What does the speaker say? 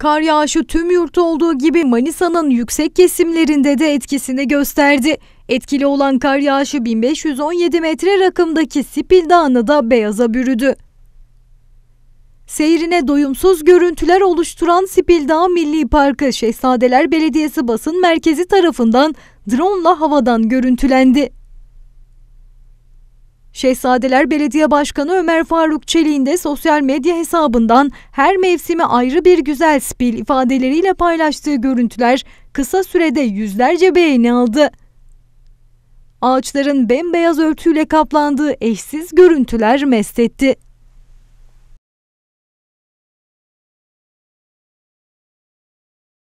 Kar yağışı tüm yurtta olduğu gibi Manisa'nın yüksek kesimlerinde de etkisini gösterdi. Etkili olan kar yağışı 1517 metre rakımdaki Spil Dağı'nı da beyaza bürüdü. Seyrine doyumsuz görüntüler oluşturan Spil Dağı Milli Parkı, Şehzadeler Belediyesi basın merkezi tarafından drone'la havadan görüntülendi. Şehzadeler Belediye Başkanı Ömer Faruk Çelik'in de sosyal medya hesabından "her mevsimi ayrı bir güzel spil" ifadeleriyle paylaştığı görüntüler kısa sürede yüzlerce beğeni aldı. Ağaçların bembeyaz örtüyle kaplandığı eşsiz görüntüler mest etti.